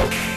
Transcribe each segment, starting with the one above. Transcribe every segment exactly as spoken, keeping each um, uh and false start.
Okay.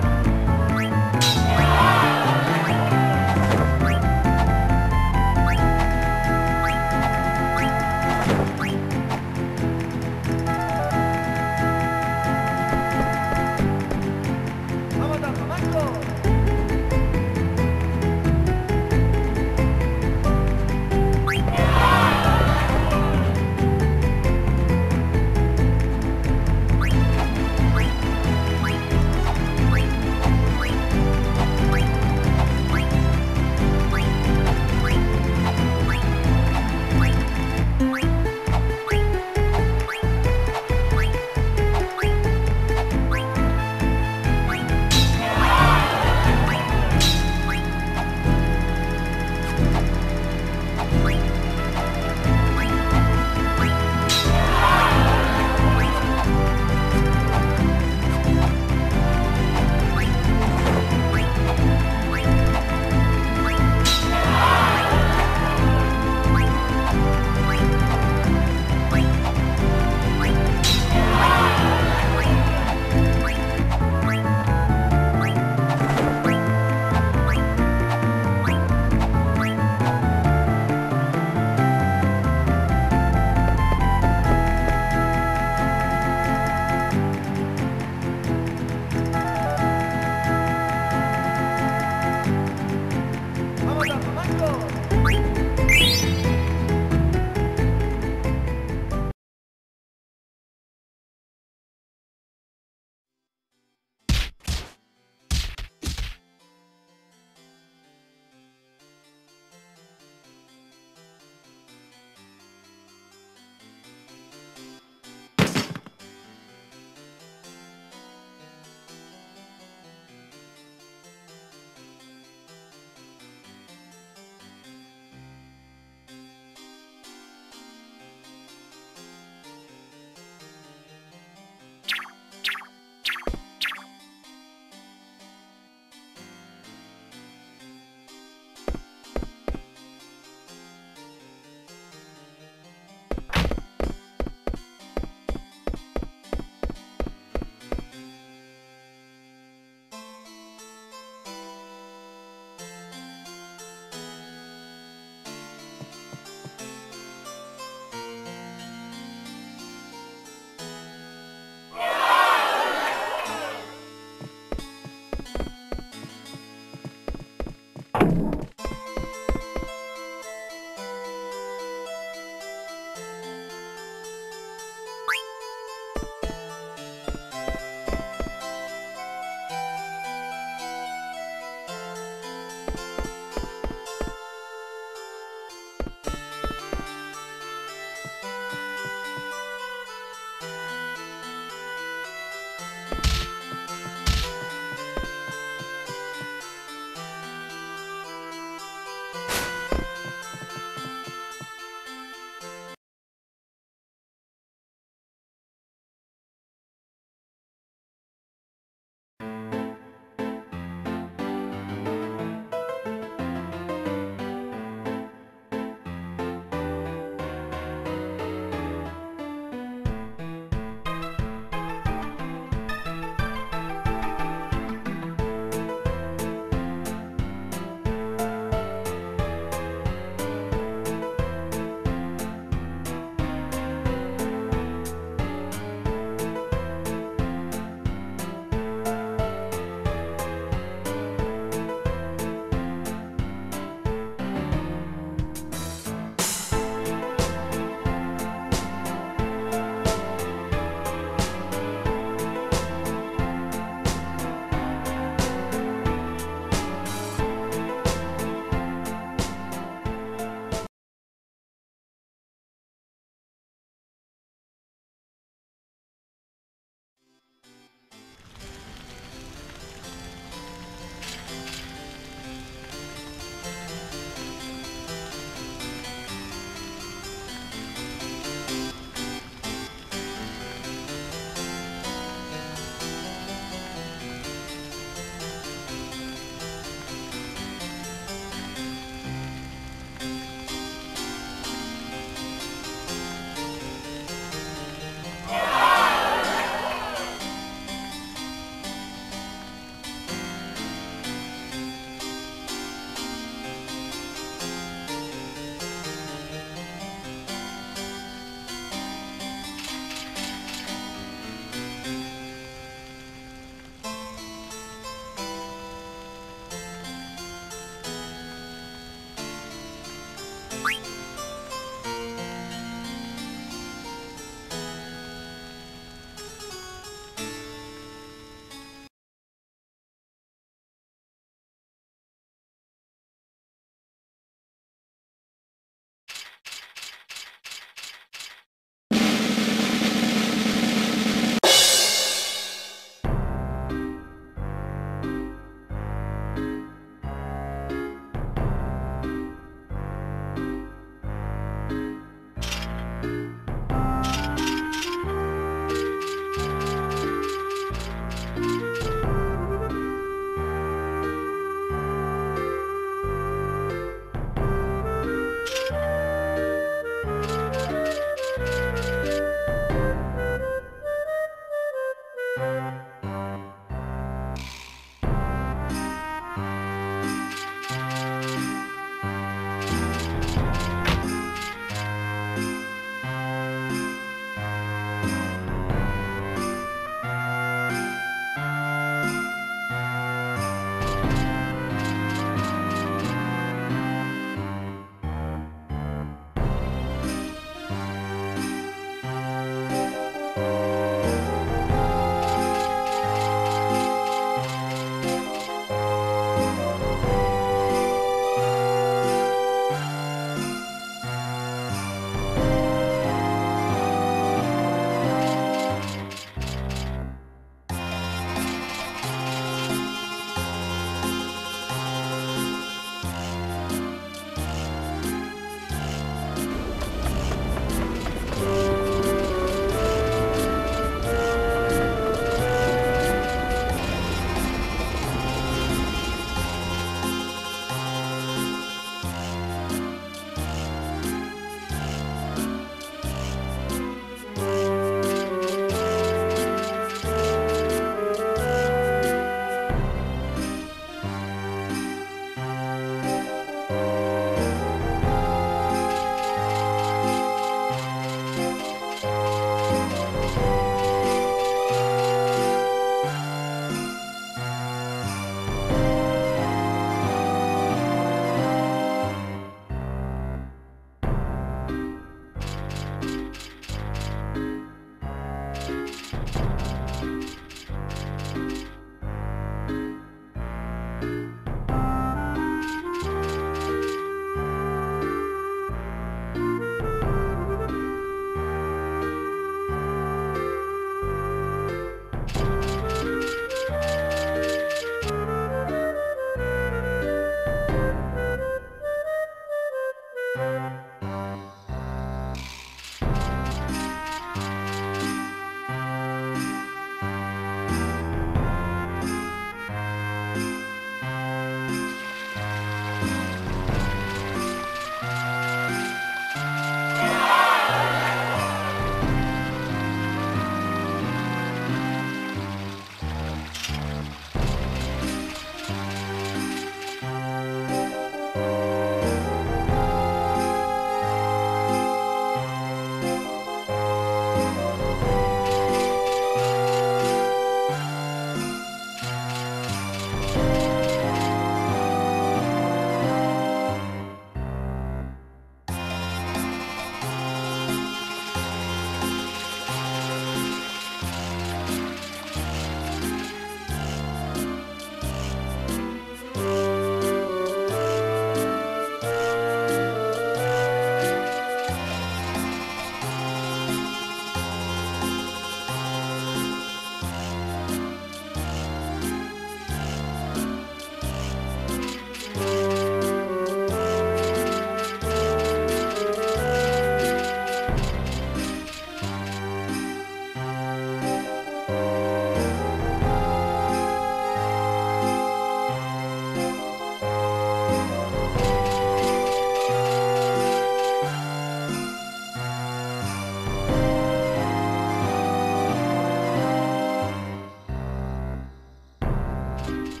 You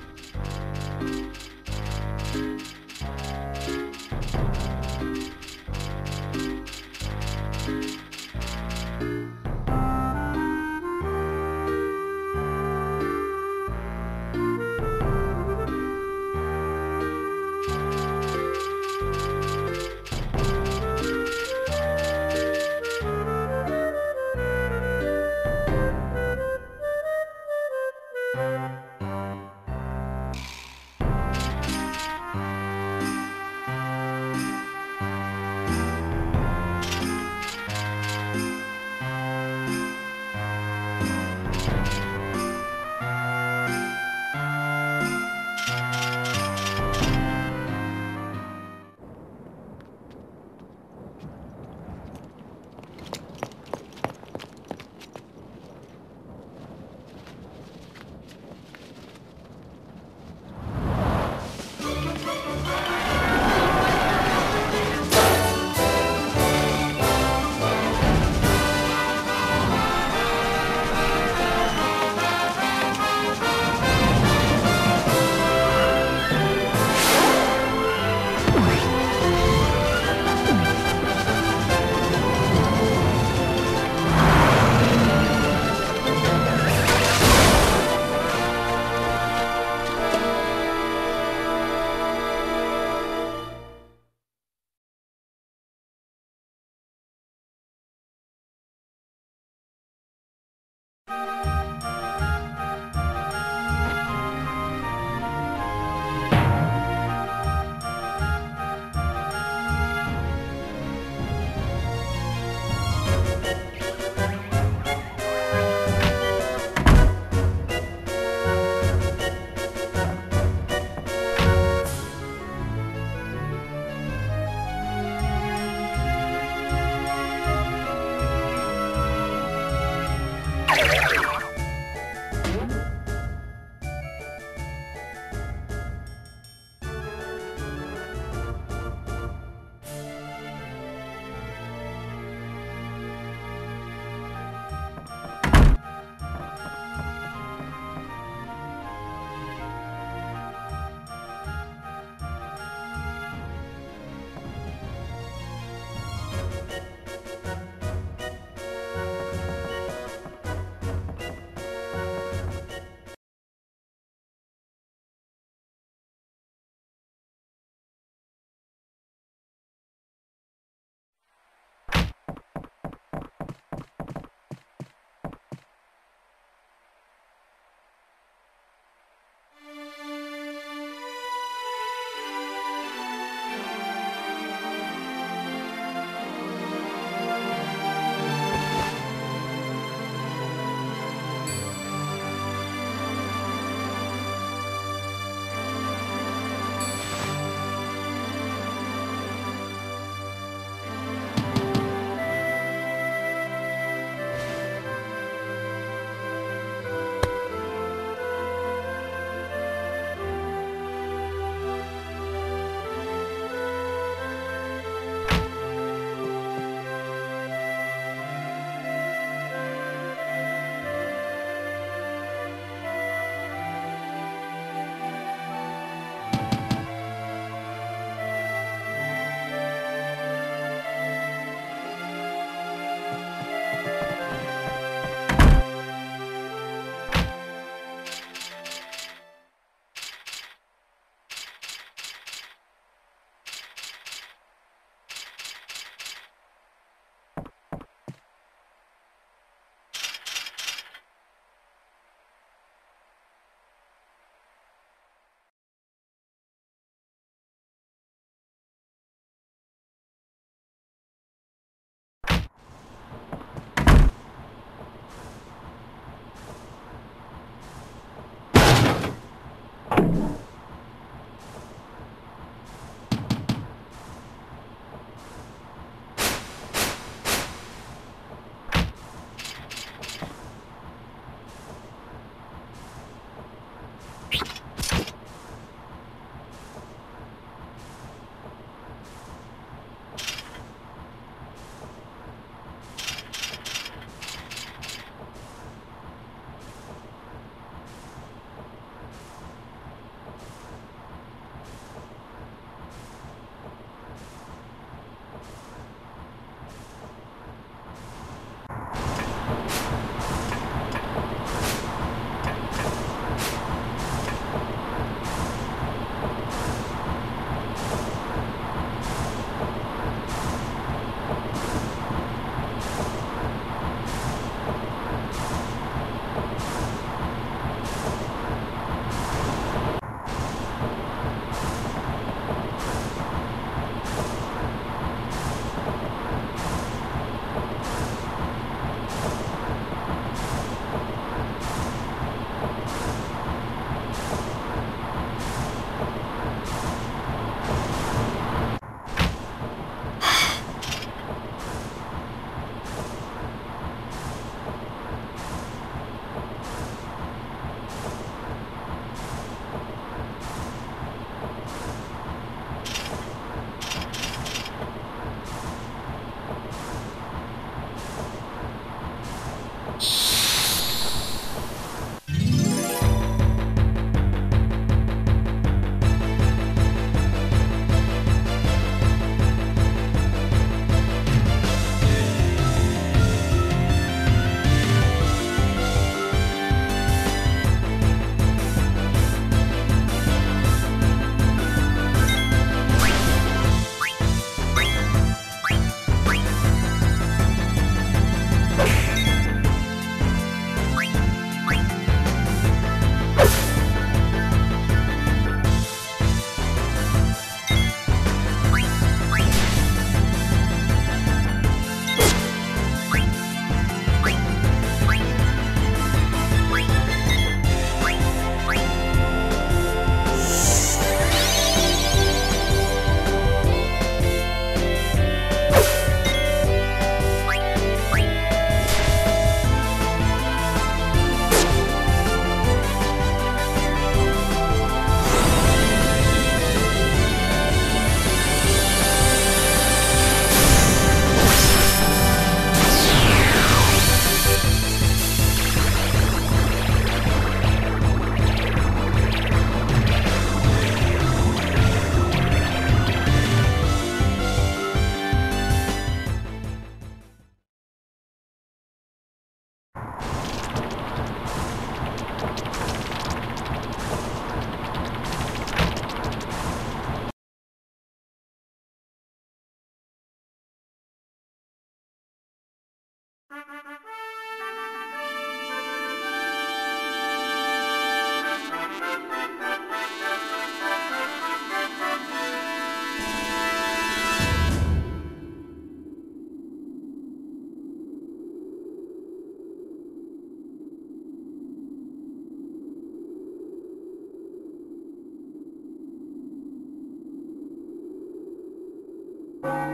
Thank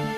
you.